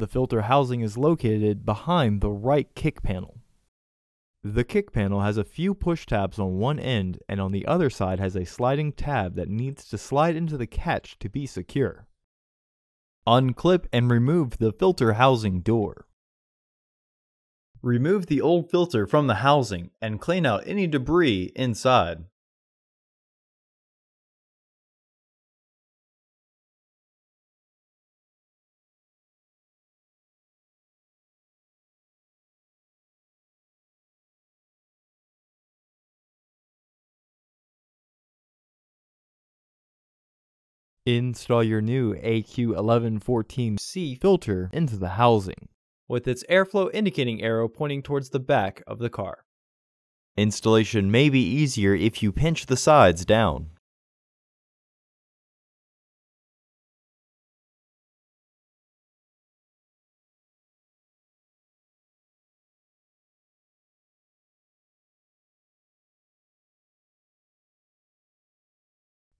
the filter housing is located behind the right kick panel. The kick panel has a few push tabs on one end, and on the other side has a sliding tab that needs to slide into the catch to be secure. Unclip and remove the filter housing door. Remove the old filter from the housing and clean out any debris inside. Install your new AQ1114C filter into the housing, with its airflow indicating arrow pointing towards the back of the car. Installation may be easier if you pinch the sides down.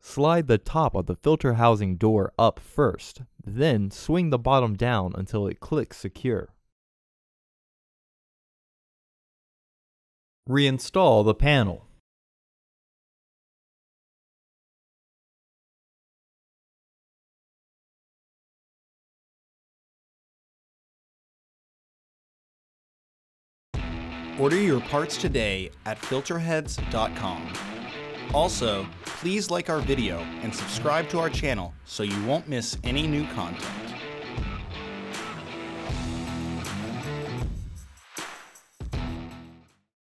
Slide the top of the filter housing door up first, then swing the bottom down until it clicks secure. Reinstall the panel. Order your parts today at filterheads.com. Also, please like our video and subscribe to our channel so you won't miss any new content.